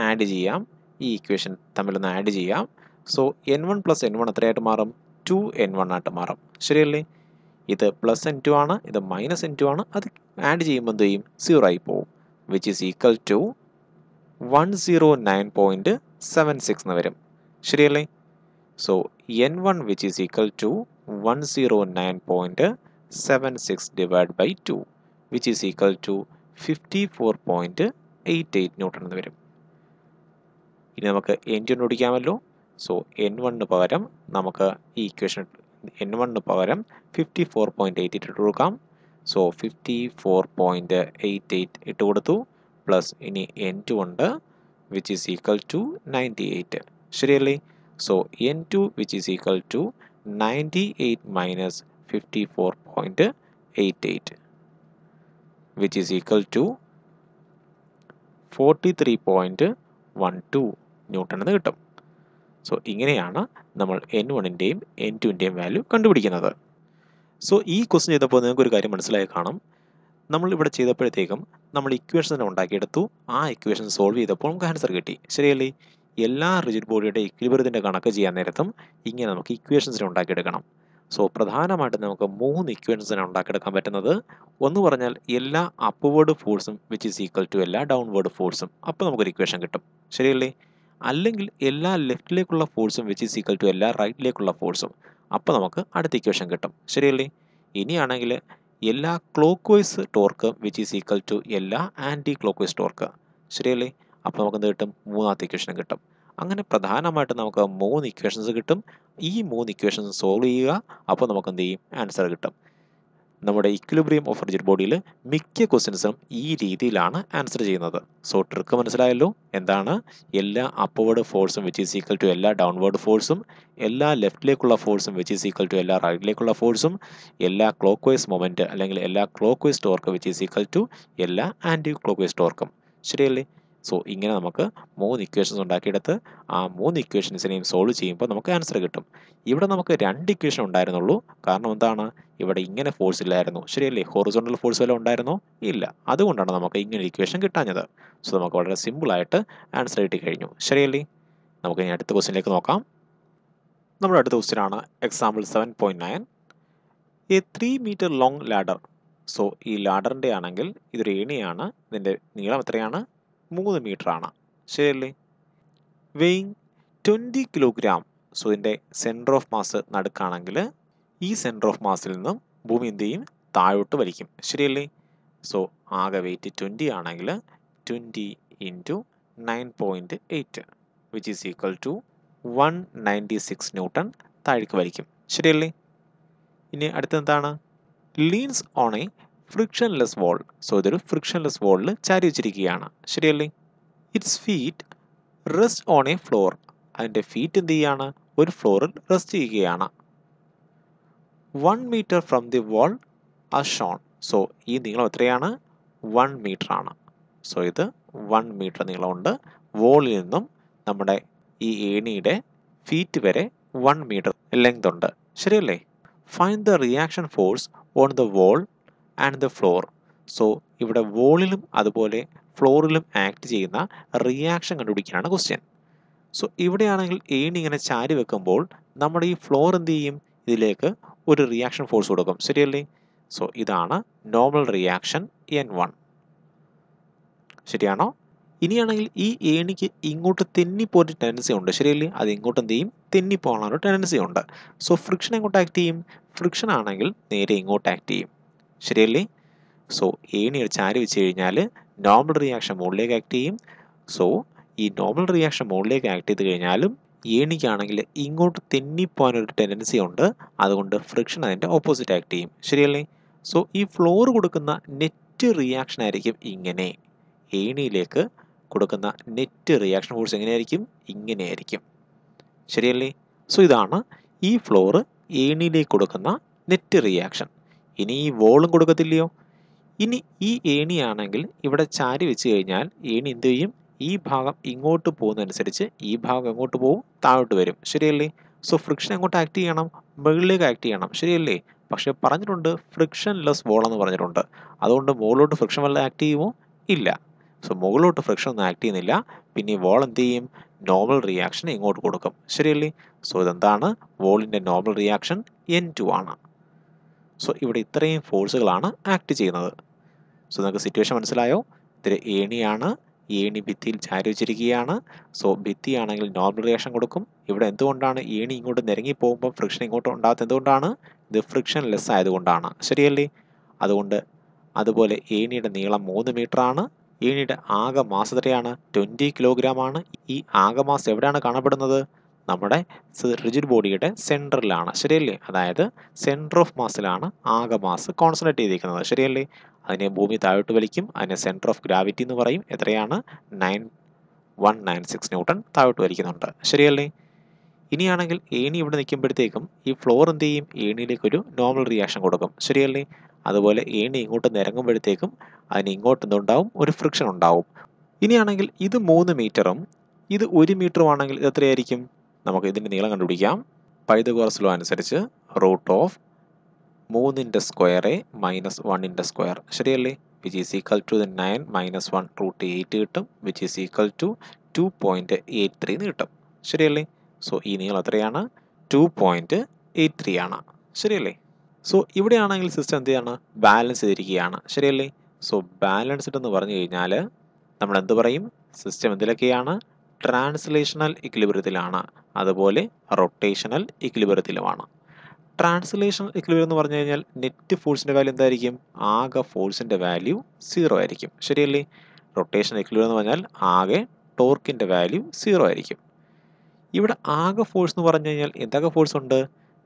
add equation. So N1 plus N1 2N1. Surely, either plus N2 ana, either minus N2 ana, add G 0, which is equal to 109.76. Surely, so N1 which is equal to 109.76 divided by 2, which is equal to 54.88 Newton. Now N2 so N1 power namaka equation N1 power 54.88. So 54.88 it plus any N2 under which is equal to 98. Surely, so N2 which is equal to 98 minus 54.88, which is equal to 43.12 Newton. So inganeyana nammal N1 inteyum N2 inteyum value kandupidikunathu. So ee question cheyathappo ningalku oru karyam manasilayi kaanam. Nammal ivide cheyathappoythekkum nammal equations ene undakiyeduthu. Aa equation solve cheyathappo namukku answer kitti. Seriyalli ella rigid body ide equilibrium inde kanakku cheyan nerathum ingane namukku equations ene undakiyedukkanam. So, പ്രധാനമായിട്ട് നമുക്ക് മൂന്ന് equations ആണ് ഉണ്ടാക്കിയെടുക്കാൻ പറ്റുന്നത്. ഒന്ന് പറഞ്ഞാൽ എല്ലാ upward ഫോഴ്സും which is equal to എല്ലാ ഡൗൺവേർഡ് ഫോഴ്സും. അപ്പോൾ നമുക്ക് ഒരു ഇക്വേഷൻ കിട്ടും. ശരിയല്ലേ? അല്ലെങ്കിൽ എല്ലാ ലെഫ്റ്റിലേക്കുള്ള ഫോഴ്സും which is equal to എല്ലാ റൈറ്റിലേക്കുള്ള ഫോഴ്സും. അപ്പോൾ നമുക്ക് അടുത്ത ഇക്വേഷൻ കിട്ടും. ശരിയല്ലേ? ഇനിയാണെങ്കിൽ എല്ലാ clockwise torque which is equal to എല്ലാ ആന്റി ക്ലോക്ക്വൈസ് ടോർക്ക്. ശരിയല്ലേ? അപ്പോൾ നമുക്ക് എന്ത് കിട്ടും? മൂന്നാമത്തെ ഇക്വേഷൻ കിട്ടും. അങ്ങനെ പ്രധാനമായിട്ട് നമുക്ക് മൂന്ന് ഇക്വേഷൻസ് കിട്ടും. ഈ മൂന്ന് ഇക്വേഷൻസ് സോൾവ് ചെയ്യുക, അപ്പോൾ നമുക്ക് എന്ത് ചെയ്യും? ആൻസർ കിട്ടും. നമ്മുടെ ഇക്വിലിബ്രിയം ഓഫ് റിജിഡ് ബോഡിയിൽ മിക്ക ക്വസ്റ്റ്യൻസും ഈ രീതിയിലാണ് ആൻസർ ചെയ്യുന്നത്. സോ ട്രിക്ക് മനസ്സിലായല്ലോ? എന്താണ്? എല്ലാ അപ്വേർഡ് ഫോഴ്സും which is equal to എല്ലാ ഡൗൺവേർഡ് ഫോഴ്സും, എല്ലാ ലെഫ്റ്റിലേക്കുള്ള ഫോഴ്സും which is equal to എല്ലാ റൈറ്റിലേക്കുള്ള ഫോഴ്സും, എല്ലാ ക്ലോക്ക്വൈസ് മൊമെന്റ് അല്ലെങ്കിൽ എല്ലാ clockwise torque which is equal to എല്ലാ ആന്റി ക്ലോക്ക്വൈസ് ടോർക്കും. ശരിയല്ലേ? സോ ഇങ്ങനെ നമുക്ക് മൂന്ന് ഇക്വേഷൻസ് ഉണ്ടാക്കിയെടുത്ത് ആ മൂന്ന് ഇക്വേഷൻസിനെയും സോൾവ് ചെയ്യുമ്പോൾ നമുക്ക് ആൻസർ കിട്ടും. ഇവിടെ നമുക്ക് രണ്ട് ഇക്വേഷൻ ഉണ്ടായിരുന്നുള്ളൂ. കാരണം എന്താണ്? ഇവിടെ ഇങ്ങനെ ഫോഴ്സ് ഇല്ലായിരുന്നു. ശരിയല്ലേ? ഹൊറിസോണ്ടൽ ഫോഴ്സ് വല്ലതും ഉണ്ടായിരുന്നോ? ഇല്ല. അതുകൊണ്ടാണ് നമുക്ക് ഇങ്ങനെ ഇക്വേഷൻ കിട്ടാഞ്ഞത്. സോ നമുക്ക് വളരെ സിമ്പിളായിട്ട് ആൻസർ കിട്ടി കഴിഞ്ഞു. ശരിയല്ലേ? നമുക്ക് ഇനി അടുത്ത ക്വസ്റ്റ്യനിലേക്ക് നോക്കാം. നമ്മുടെ അടുത്ത ക്വസ്റ്റ്യനാണ് example 7.9. A 3 meter long ladder. So ഈ ലാഡറിൻ്റെ ആണെങ്കിൽ ഇതൊരു ഏണിയാണ്. ഇതിൻ്റെ നീളം എത്രയാണ്? 3 meter ആണ്. ശരിയല്ലേ? Weighing 20 kilogram. സോ ഇതിൻ്റെ സെൻറ്റർ ഓഫ് മാസ് നടുക്കാണെങ്കിൽ ഈ സെൻറ്റർ ഓഫ് മാസിൽ നിന്നും ഭൂമി എന്ത് ചെയ്യും? താഴോട്ട് വലിക്കും. ശരിയല്ലേ? സോ ആകെ വെയിറ്റ് 20 ആണെങ്കിൽ 20 × 9.8 which is equal to 196 newton താഴേക്ക് വലിക്കും. ശരിയല്ലേ? ഇനി അടുത്തെന്താണ്? Leans on a frictionless wall. So ഇതൊരു ഫ്രിക്ഷൻലെസ് വോളിൽ ചാരി വെച്ചിരിക്കുകയാണ്. ശരിയല്ലേ? Its feet rest on a floor. അതിൻ്റെ ഫീറ്റ് എന്ത് ചെയ്യുകയാണ്? ഒരു ഫ്ലോറിൽ റെസ്റ്റ് ചെയ്യുകയാണ്. 1 meter from the wall as shown. So ഈ നീളം എത്രയാണ്? 1 meter ആണ്. സോ ഇത് 1 meter നീളമുണ്ട്. വോളിൽ നിന്നും നമ്മുടെ ഈ ഏണിയുടെ ഫീറ്റ് വരെ 1 meter ലെങ്ത് ഉണ്ട്. ശരിയല്ലേ? Find the reaction force on the wall and the floor. So ഇവിടെ വോളിലും അതുപോലെ ഫ്ലോറിലും ആക്ട് ചെയ്യുന്ന റിയാക്ഷൻ കണ്ടുപിടിക്കാനാണ് ക്വസ്റ്റ്യൻ. സോ ഇവിടെയാണെങ്കിൽ ഏണി ഇങ്ങനെ ചാരി വെക്കുമ്പോൾ നമ്മുടെ ഈ ഫ്ലോർ എന്ത് ചെയ്യും? ഇതിലേക്ക് ഒരു റിയാക്ഷൻ ഫോഴ്സ് കൊടുക്കും. ശരിയല്ലേ? സോ ഇതാണ് നോർമൽ റിയാക്ഷൻ N1. ശരിയാണോ? ഇനിയാണെങ്കിൽ ഈ ഏണിക്ക് ഇങ്ങോട്ട് തെന്നിപ്പോയിട്ട് ടെൻഡൻസി ഉണ്ട്. ശരിയല്ലേ? അത് ഇങ്ങോട്ട് എന്ത് ചെയ്യും? തെന്നിപ്പോകാനൊരു ടെൻഡൻസി ഉണ്ട്. സോ ഫ്രിക്ഷൻ എങ്ങോട്ട് ആക്ട് ചെയ്യും? ഫ്രിക്ഷൻ ആണെങ്കിൽ നേരെ ഇങ്ങോട്ട് ആക്ട് ചെയ്യും. ശരിയല്ലേ? സോ ഏണി ചാരി വെച്ച് കഴിഞ്ഞാൽ നോർമൽ റിയാക്ഷൻ മുകളിലേക്ക് ആക്ട് ചെയ്യും. സോ ഈ നോർമൽ റിയാക്ഷൻ മുകളിലേക്ക് ആക്ട് ചെയ്ത് കഴിഞ്ഞാലും ഏണിക്കാണെങ്കിൽ ഇങ്ങോട്ട് തെന്നിപ്പോകാനൊരു ടെൻഡൻസി ഉണ്ട്. അതുകൊണ്ട് ഫ്രിക്ഷൻ അതിൻ്റെ ഓപ്പോസിറ്റ് ആക്ട് ചെയ്യും. ശരിയല്ലേ? സോ ഈ ഫ്ലോർ കൊടുക്കുന്ന നെറ്റ് റിയാക്ഷൻ ആയിരിക്കും ഇങ്ങനെ. ഏണിയിലേക്ക് കൊടുക്കുന്ന നെറ്റ് റിയാക്ഷൻ ഫോഴ്സ് എങ്ങനെയായിരിക്കും? ഇങ്ങനെയായിരിക്കും. ശരിയല്ലേ? സോ ഇതാണ് ഈ ഫ്ലോർ ഏണിയിലേക്ക് കൊടുക്കുന്ന നെറ്റ് റിയാക്ഷൻ. ഇനി ഈ വോളും കൊടുക്കത്തില്ലയോ? ഇനി ഈ ഏണിയാണെങ്കിൽ ഇവിടെ ചാരി വെച്ച് കഴിഞ്ഞാൽ ഏണി എന്ത് ചെയ്യും? ഈ ഭാഗം ഇങ്ങോട്ട് പോകുന്നതനുസരിച്ച് ഈ ഭാഗം അങ്ങോട്ട് പോവും, താഴോട്ട് വരും. ശരിയല്ലേ? So friction angot act cheyanam, megileke act cheyanam, seriyale. പക്ഷെ പറഞ്ഞിട്ടുണ്ട് ഫ്രിക്ഷൻലെസ് വോൾ എന്ന് പറഞ്ഞിട്ടുണ്ട്. അതുകൊണ്ട് മുകളിലോട്ട് ഫ്രിക്ഷൻ വല്ല ആക്ട് ചെയ്യുമോ? ഇല്ല. സോ മുകളിലോട്ട് ഫ്രിക്ഷൻ ഒന്നും ആക്ട് ചെയ്യുന്നില്ല. പിന്നെ ഈ വോൾ എന്ത് ചെയ്യും? നോർമൽ റിയാക്ഷൻ ഇങ്ങോട്ട് കൊടുക്കും. ശരിയല്ലേ? സോ ഇതെന്താണ്? വോളിൻ്റെ നോർമൽ റിയാക്ഷൻ N2 ആണ്. സോ ഇവിടെ ഇത്രയും ഫോഴ്സുകളാണ് ആക്ട് ചെയ്യുന്നത്. സോ നിങ്ങൾക്ക് സിറ്റുവേഷൻ മനസ്സിലായോ? ഇതിൽ ഏണിയാണ്, ഏണി ഭിത്തിയിൽ ചാരി വെച്ചിരിക്കുകയാണ്. സോ ഭിത്തിയാണെങ്കിൽ നോർമൽ റിയാക്ഷൻ കൊടുക്കും. ഇവിടെ എന്തുകൊണ്ടാണ് ഏണി ഇങ്ങോട്ട് നിരങ്ങി പോകുമ്പോൾ ഫ്രിക്ഷൻ ഇങ്ങോട്ട് ഉണ്ടാകുന്നത്? എന്തുകൊണ്ടാണ്? ഇത് ഫ്രിക്ഷൻലെസ് ആയതുകൊണ്ടാണ്. ശരിയല്ലേ? അതുകൊണ്ട് അതുപോലെ ഏണിയുടെ നീളം 3 മീറ്റർ ആണ്. ഏണിയുടെ ആകെ മാസ് എത്രയാണ്? 20 കിലോഗ്രാം ആണ്. ഈ ആകെ മാസ് എവിടെയാണ് കാണപ്പെടുന്നത്? നമ്മുടെ റിജിഡ് ബോഡിയുടെ സെൻറ്ററിലാണ്. ശരിയല്ലേ? അതായത് സെൻറ്റർ ഓഫ് മാസിലാണ് ആകെ മാസ് കോൺസെൻട്രേറ്റ് ചെയ്തിരിക്കുന്നത്. ശരിയല്ലേ? അതിനെ ഭൂമി താഴോട്ട് വലിക്കും. അതിനെ സെൻറ്റർ ഓഫ് ഗ്രാവിറ്റി എന്ന് പറയും. എത്രയാണ്? 9196 ന്യൂട്ടൺ താഴോട്ട് വലിക്കുന്നുണ്ട്. ശരിയല്ലേ? ഇനിയാണെങ്കിൽ ഏണി ഇവിടെ നിൽക്കുമ്പോഴത്തേക്കും ഈ ഫ്ലോർ എന്ത് ചെയ്യും? ഏണിയിലേക്കൊരു നോർമൽ റിയാക്ഷൻ കൊടുക്കും. ശരിയല്ലേ? അതുപോലെ ഏണി ഇങ്ങോട്ട് നിരങ്ങുമ്പോഴത്തേക്കും അതിന് ഇങ്ങോട്ട് എന്തുണ്ടാവും? ഒരു ഫ്രിക്ഷൻ ഉണ്ടാവും. ഇനിയാണെങ്കിൽ ഇത് 3 മീറ്ററും ഇത് 1 മീറ്ററുമാണെങ്കിൽ ഇത് എത്രയായിരിക്കും? നമുക്ക് ഇതിൻ്റെ നീളം കണ്ടുപിടിക്കാം. പൈതഗോറസ് ലോ അനുസരിച്ച് √(3)² - 1². ശരിയല്ലേ? which is equal to 9 - 1 √8 കിട്ടും. which is equal to 2.83 എന്ന് കിട്ടും. ശരിയല്ലേ? സോ ഈ നീളം എത്രയാണ്? 2.83 ആണ്. ശരിയല്ലേ? സോ ഇവിടെയാണെങ്കിൽ സിസ്റ്റം എന്ത് ചെയ്യാണ്? ബാലൻസ് ചെയ്തിരിക്കുകയാണ്. ശരിയല്ലേ? സോ ബാലൻസ്ഡ് എന്ന് പറഞ്ഞു കഴിഞ്ഞാൽ നമ്മൾ എന്ത് പറയും? സിസ്റ്റം എന്തിലൊക്കെയാണ്? ട്രാൻസ്ലേഷണൽ ഇക്വിലിബ്രിയത്തിലാണ്, അതുപോലെ റൊട്ടേഷണൽ ഇക്വിലിബ്രിയത്തിലുമാണ്. ട്രാൻസ്ലേഷണൽ ഇക്വിലിബ്രിയം എന്ന് പറഞ്ഞു കഴിഞ്ഞാൽ നെറ്റ് ഫോഴ്സിൻ്റെ വാല്യൂ എന്തായിരിക്കും? ആകെ ഫോഴ്സിൻ്റെ വാല്യൂ 0 ആയിരിക്കും. ശരിയല്ലേ? റൊട്ടേഷണൽ ഇക്വിലിബ്രിയം എന്ന് പറഞ്ഞാൽ ആകെ ടോർക്കിൻ്റെ വാല്യൂ 0 ആയിരിക്കും. ഇവിടെ ആകെ ഫോഴ്സ് എന്ന് പറഞ്ഞു കഴിഞ്ഞാൽ എന്തൊക്കെ ഫോഴ്സ് ഉണ്ട്?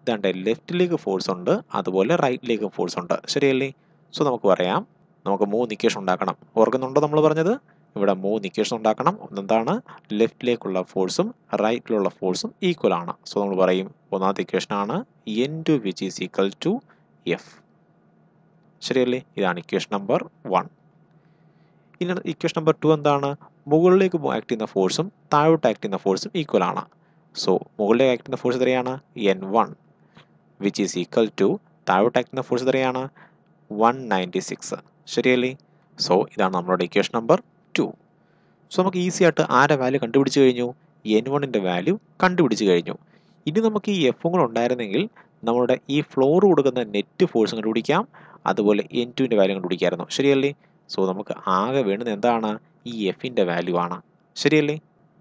ഇതാണ്ട് ലെഫ്റ്റിലേക്ക് ഫോഴ്സ് ഉണ്ട്, അതുപോലെ റൈറ്റിലേക്ക് ഫോഴ്സ് ഉണ്ട്. ശരിയല്ലേ? സോ നമുക്ക് പറയാം, നമുക്ക് 3 ഇക്വേഷൻ ഉണ്ടാക്കണം. ഓർക്കുന്നുണ്ടോ നമ്മൾ പറഞ്ഞത്? ഇവിടെ 3 ഇക്വേഷൻ ഉണ്ടാക്കണം. ഒന്നെന്താണ്? ലെഫ്റ്റിലേക്കുള്ള ഫോഴ്സും റൈറ്റിലുള്ള ഫോഴ്സും ഈക്വൽ ആണ്. സോ നമ്മൾ പറയും, ഒന്നാമത്തെ ഇക്വേഷനാണ് N2 which is equal to F. ശരിയല്ലേ? ഇതാണ് ഇക്വേഷൻ നമ്പർ 1. ഇനി ഇക്വേഷൻ നമ്പർ 2 എന്താണ്? മുകളിലേക്ക് ആക്ട് ചെയ്യുന്ന ഫോഴ്സും താഴോട്ട് ആക്ട് ചെയ്യുന്ന ഫോഴ്സും ഈക്വൽ ആണ്. സോ മുകളിലേക്ക് ആക്ട് ചെയ്യുന്ന ഫോഴ്സ് എത്രയാണ്? N1 which is equal to താഴോട്ട് ആക്ട് ചെയ്യുന്ന ഫോഴ്സ് എത്രയാണ്? 196. ശരിയല്ലേ? സോ ഇതാണ് നമ്മുടെ ഇക്വേഷൻ നമ്പർ 2. സോ നമുക്ക് ഈസി ആയിട്ട് ആരെ വാല്യൂ കണ്ടുപിടിച്ച് കഴിഞ്ഞു? N1ൻ്റെ വാല്യൂ കണ്ടുപിടിച്ച് കഴിഞ്ഞു. ഇനി നമുക്ക് ഈ എഫും കൂടെ ഉണ്ടായിരുന്നെങ്കിൽ നമ്മുടെ ഈ ഫ്ലോർ കൊടുക്കുന്ന നെറ്റ് ഫോഴ്സ് കണ്ടുപിടിക്കാം, അതുപോലെ N2ൻ്റെ വാല്യൂ കണ്ടുപിടിക്കാമായിരുന്നു. ശരിയല്ലേ? സോ നമുക്ക് ആകെ വേണ്ടത് എന്താണ്? ഈ എഫിൻ്റെ വാല്യൂ ആണ്. ശരിയല്ലേ?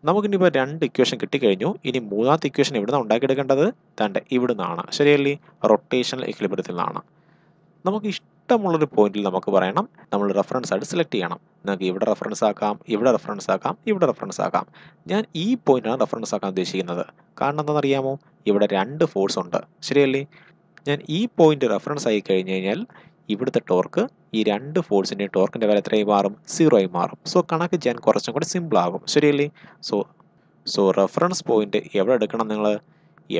നമുക്കിനിപ്പോൾ 2 ഇക്വേഷൻ കിട്ടിക്കഴിഞ്ഞു. ഇനി 3-ാമത്തെ ഇക്വേഷൻ ഇവിടുന്ന് ഉണ്ടാക്കിയെടുക്കേണ്ടത് തൻ്റെ ഇവിടെ നിന്നാണ്. ശരിയല്ലേ? റൊട്ടേഷണൽ ഇക്വിലിബ്രിയത്തിൽ നിന്നാണ്. നമുക്ക് ഇഷ്ടമുള്ളൊരു പോയിന്റിൽ നമുക്ക് പറയണം, നമ്മൾ റെഫറൻസ് ആയിട്ട് സെലക്ട് ചെയ്യണം. നിങ്ങൾക്ക് ഇവിടെ റെഫറൻസ് ആക്കാം, ഇവിടെ റെഫറൻസ് ആക്കാം, ഇവിടെ റെഫറൻസ് ആക്കാം. ഞാൻ ഈ പോയിന്റാണ് റെഫറൻസ് ആക്കാൻ ഉദ്ദേശിക്കുന്നത്. കാരണം എന്താണെന്നറിയാമോ? ഇവിടെ 2 ഫോഴ്സ് ഉണ്ട്. ശരിയല്ലേ? ഞാൻ ഈ പോയിന്റ് റെഫറൻസ് ആയി കഴിഞ്ഞ് കഴിഞ്ഞാൽ ഇവിടുത്തെ ടോർക്ക് ഈ 2 ഫോഴ്സിൻ്റെ ടോർക്കിൻ്റെ വില എത്രയായി മാറും? 0 ആയി മാറും. സോ കണക്ക് ചെയ്യാൻ കുറച്ചും കൂടെ സിമ്പിളാകും. ശരിയല്ലേ? സോ റെഫറൻസ് പോയിന്റ് എവിടെ എടുക്കണം? നിങ്ങൾ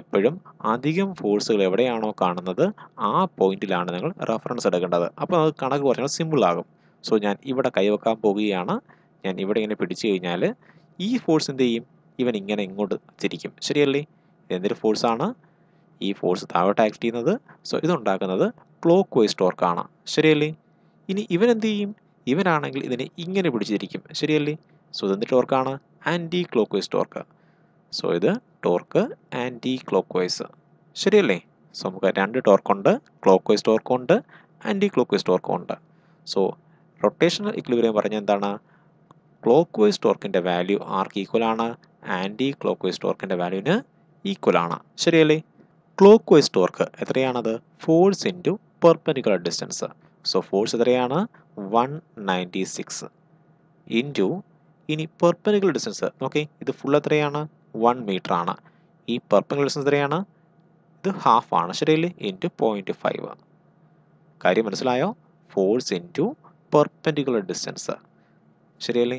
എപ്പോഴും അധികം ഫോഴ്സുകൾ എവിടെയാണോ കാണുന്നത് ആ പോയിന്റിലാണ് നിങ്ങൾ റെഫറൻസ് എടുക്കേണ്ടത്. അപ്പോൾ അത് കണക്ക് കുറച്ചും കൂടെ സിമ്പിളാകും. സോ ഞാൻ ഇവിടെ കൈവെക്കാൻ പോവുകയാണ്. ഞാൻ ഇവിടെ ഇങ്ങനെ പിടിച്ചു കഴിഞ്ഞാൽ ഈ ഫോഴ്സ് എന്ത് ചെയ്യും? ഇവൻ ഇങ്ങനെ ഇങ്ങോട്ട് തിരിക്കും. ശരിയല്ലേ? എന്തൊരു ഫോഴ്സാണ് ഈ ഫോഴ്സ് താഴോട്ട് ആക്ട് ചെയ്യുന്നത്? സോ ഇതുണ്ടാക്കുന്നത് ക്ലോക്ക് വൈസ് ടോർക്കാണ്. ശരിയല്ലേ? ഇനി ഇവൻ എന്ത് ചെയ്യും? ഇവനാണെങ്കിൽ ഇതിനെ ഇങ്ങനെ പിടിച്ചിരിക്കും. ശരിയല്ലേ? സോ ഇതെന്ത് ടോർക്കാണ്? Anti clock vice torque. So ഇത് ടോർക്ക് ആൻറ്റി ക്ലോക്ക് വൈസ്. ശരിയല്ലേ? സോ നമുക്ക് 2 ടോർക്കുണ്ട്, ക്ലോക്ക് വൈസ് ടോർക്കുണ്ട്, ആൻറ്റി ക്ലോക്ക് വൈസ് ടോർക്കുണ്ട്. സോ റൊട്ടേഷണൽ ഇക്വിലിബ്രിയം പറഞ്ഞാൽ എന്താണ്? ക്ലോക്ക് വൈസ് ടോർക്കിൻ്റെ വാല്യൂ ആർക്ക് ഈക്വലാണ്? ആൻറ്റി ക്ലോക്ക് വൈസ് ടോർക്കിൻ്റെ വാല്യൂവിന് ഈക്വലാണ്. ശരിയല്ലേ? ക്ലോക്ക് വൈസ് ടോർക്ക് എത്രയാണത്? Force into perpendicular distance. So force എത്രയാണ്? 196 ഇൻറ്റു ഇനി പെർപെൻഡിക്കുലർ ഡിസ്റ്റൻസ്. ഓക്കെ, ഇത് ഫുൾ എത്രയാണ്? 1 മീറ്റർ ആണ്. ഈ പെർപെൻഡിക്കുലർ ഡിസ്റ്റൻസ് എത്രയാണ്? ഇത് ഹാഫ് ആണ്. ശരിയല്ലേ? ഇൻറ്റു 0.5. കാര്യം മനസ്സിലായോ? Force into perpendicular distance. ശരിയല്ലേ?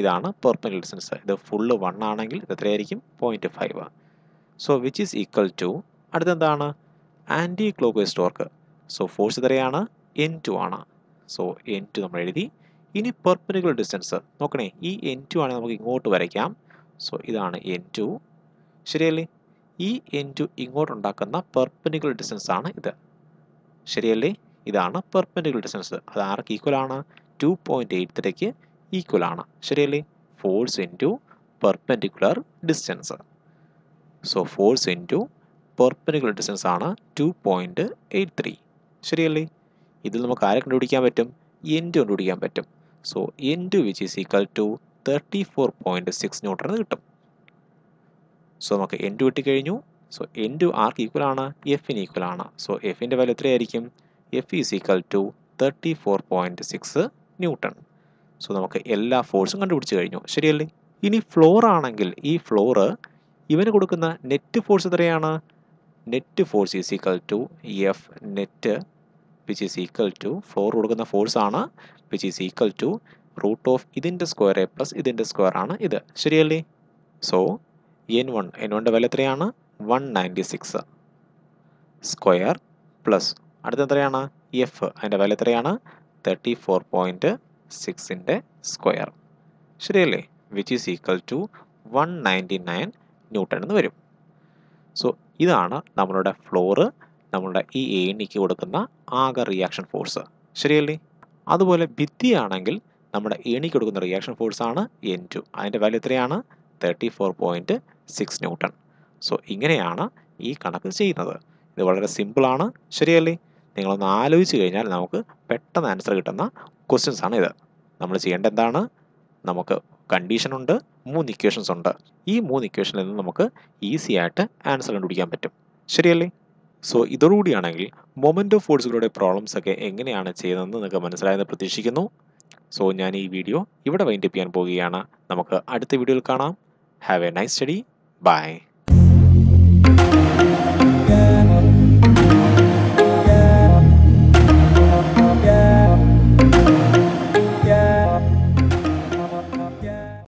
ഇതാണ് പെർപെൻഡിക്കുലർ ഡിസ്റ്റൻസ്. ഇത് ഫുള്ള് 1 ആണെങ്കിൽ ഇത് എത്രയായിരിക്കും? 0.5. So which is equal to അടുത്തെന്താണ്? Anti clock vice torque. So force എത്രയാണ്? N2 ആണ്. സോ N2 നമ്മൾ എഴുതി. ഇനി പെർപെൻഡിക്കുലർ ഡിസ്റ്റൻസ് നോക്കണേ. ഈ N2 ആണെങ്കിൽ നമുക്ക് ഇങ്ങോട്ട് വരയ്ക്കാം. സോ ഇതാണ് N2. ശരിയല്ലേ? E into ingot on Dakana perpendicular distance on either. Sherially, Idana perpendicular distance. Adark equalana 2.8 the equalana. Sherially, force into perpendicular distance. So force into perpendicular distance on 2.83. Sherially, Idilma Karak Nudicametum, into Nudicametum. So into which is equal to 34.6 Newton. So നമുക്ക് n2 കിട്ടി കഴിഞ്ഞു. So n2 r equal ആണ് f ന് equal ആണ്. So f ന്റെ value എത്രയായിരിക്കും? F is equal to 34.6 Newton. So നമുക്ക് എല്ലാ ഫോഴ്സും കണ്ടുപിടിച്ചു കഴിഞ്ഞു. ശരിയല്ലേ? ഇനി ഫ്ലോർ ആണെങ്കിൽ ഈ ഫ്ലോർ ഇവനെ കൊടുക്കുന്ന നെറ്റ് ഫോഴ്സ് എത്രയാണ്? Net force is equal to f net which is equal to floor കൊടുക്കുന്ന ഫോഴ്സ് ആണ് which is equal to root of ഇതിന്റെ സ്ക്വയർ a plus ഇതിന്റെ സ്ക്വയർ ആണ് ഇത്. ശരിയല്ലേ? So n1 value എത്രയാണ് 196 സ്ക്വയർ പ്ലസ് അടുത്ത എത്രയാണ് f അതിന്റെ value എത്രയാണ് 34.6 ന്റെ സ്ക്വയർ ശരിയല്ലേ which is equal to 199 newton എന്ന് വരും. സോ ഇതാണ് നമ്മളുടെ ഫ്ലോർ നമ്മളുടെ ഈ ഏണിക്ക് കൊടുക്കുന്ന ആകെ റിയാക്ഷൻ ഫോഴ്സ് ശരിയല്ലേ. അതുപോലെ ഭിത്തിയാണെങ്കിൽ നമ്മുടെ ഏണിക്ക് കൊടുക്കുന്ന റിയാക്ഷൻ ഫോഴ്സ് ആണ് n2 അതിന്റെ value എത്രയാണ് 34.6 Newton. So, ഇങ്ങനെയാണ് ഈ കണക്ക് ചെയ്യുന്നത്. ഇത് വളരെ സിമ്പിളാണ് ശരിയല്ലേ. നിങ്ങളൊന്ന് ആലോചിച്ച് കഴിഞ്ഞാൽ നമുക്ക് പെട്ടെന്ന് ആൻസർ കിട്ടുന്ന ക്വസ്റ്റ്യൻസ് ആണ് ഇത്. നമ്മൾ ചെയ്യേണ്ട എന്താണ്, നമുക്ക് കണ്ടീഷനുണ്ട്, 3 ഇക്വേഷൻസ് ഉണ്ട്. ഈ 3 ഇക്വേഷനിൽ നിന്ന് നമുക്ക് ഈസി ആയിട്ട് ആൻസർ കണ്ടുപിടിക്കാൻ പറ്റും ശരിയല്ലേ. സോ ഇതോടുകൂടിയാണെങ്കിൽ മൊമെൻ്റ് ഓഫ് ഫോഴ്സുകളുടെ പ്രോബ്ലംസ് ഒക്കെ എങ്ങനെയാണ് ചെയ്യുന്നതെന്ന് നിങ്ങൾക്ക് മനസ്സിലായെന്ന് പ്രതീക്ഷിക്കുന്നു. സോ ഞാൻ ഈ വീഡിയോ ഇവിടെ വൈൻഡ് അപ്പ് ചെയ്യാൻ പോവുകയാണ്. നമുക്ക് അടുത്ത വീഡിയോയിൽ കാണാം. Have a nice study. Bye.